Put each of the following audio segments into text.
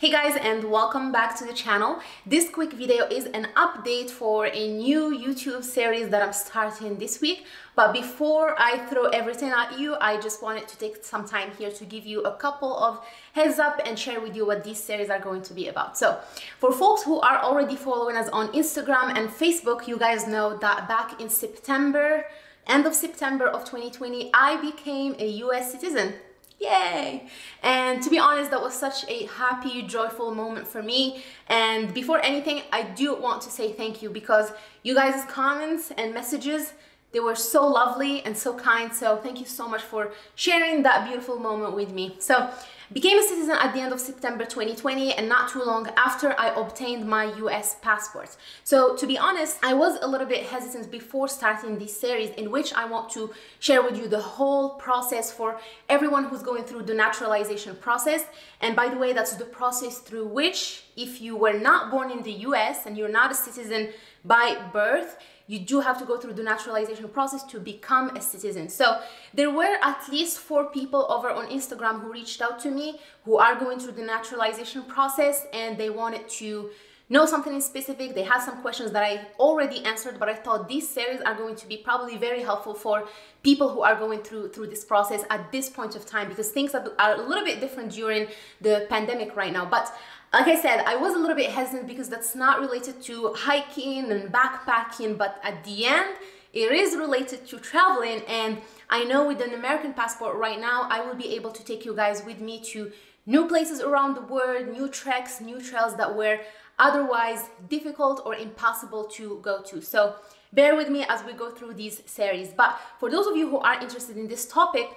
Hey guys, and welcome back to the channel. This quick video is an update for a new YouTube series that I'm starting this week. But before I throw everything at you, I just wanted to take some time here to give you a couple of heads up and share with you what these series are going to be about. So for folks who are already following us on Instagram and Facebook, you guys know that back in end of September of 2020, I became a US citizen. Yay! And to be honest, that was such a happy, joyful moment for me. And before anything, I do want to say thank you, because you guys' comments and messages, they were so lovely and so kind. So thank you so much for sharing that beautiful moment with me. So became a citizen at the end of September 2020, and not too long after I obtained my US passport. So to be honest, I was a little bit hesitant before starting this series, in which I want to share with you the whole process for everyone who's going through the naturalization process. And by the way, that's the process through which, if you were not born in the US and you're not a citizen by birth, you do have to go through the naturalization process to become a citizen. So there were at least 4 people over on Instagram who reached out to me who are going through the naturalization process, and they wanted to know something in specific. They had some questions that I already answered, but I thought these series are going to be probably very helpful for people who are going through this process at this point of time, because things are a little bit different during the pandemic right now. But like I said, I was a little bit hesitant because that's not related to hiking and backpacking, but at the end, it is related to traveling. And I know with an American passport right now, I will be able to take you guys with me to new places around the world, new treks, new trails that were otherwise difficult or impossible to go to. So bear with me as we go through these series. But for those of you who are interested in this topic,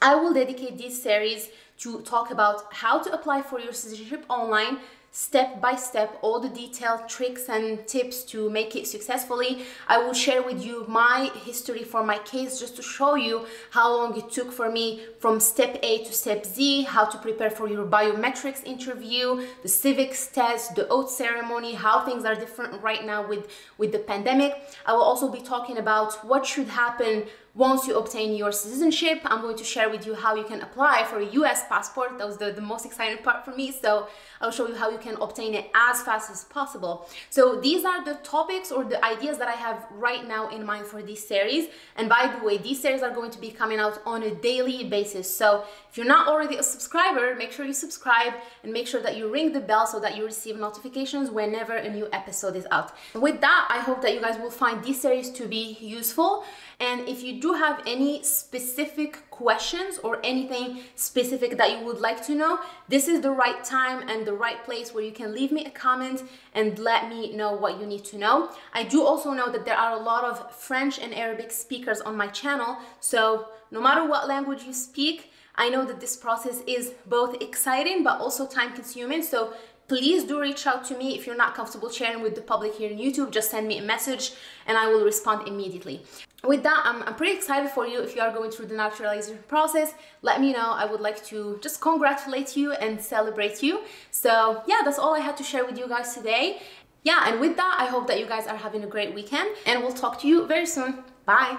I will dedicate this series to talk about how to apply for your citizenship online, step by step, all the detailed tricks and tips to make it successfully. I will share with you my history for my case, just to show you how long it took for me from step A to step Z, how to prepare for your biometrics interview, the civics test, the oath ceremony, how things are different right now with the pandemic. I will also be talking about what should happen once you obtain your citizenship. I'm going to share with you how you can apply for a US passport. That was the most exciting part for me. So I'll show you how you can obtain it as fast as possible. So these are the topics or the ideas that I have right now in mind for this series. And by the way, these series are going to be coming out on a daily basis. So if you're not already a subscriber, make sure you subscribe and make sure that you ring the bell so that you receive notifications whenever a new episode is out. With that, I hope that you guys will find this series to be useful. And if you do have any specific questions or anything specific that you would like to know, this is the right time and the right place where you can leave me a comment and let me know what you need to know. I do also know that there are a lot of French and Arabic speakers on my channel, so no matter what language you speak, I know that this process is both exciting but also time-consuming. So please do reach out to me. If you're not comfortable sharing with the public here on YouTube, just send me a message and I will respond immediately. With that, I'm pretty excited for you. If you are going through the naturalization process, let me know. I would like to just congratulate you and celebrate you. So yeah, that's all I had to share with you guys today. Yeah, and with that, I hope that you guys are having a great weekend, and we'll talk to you very soon. Bye.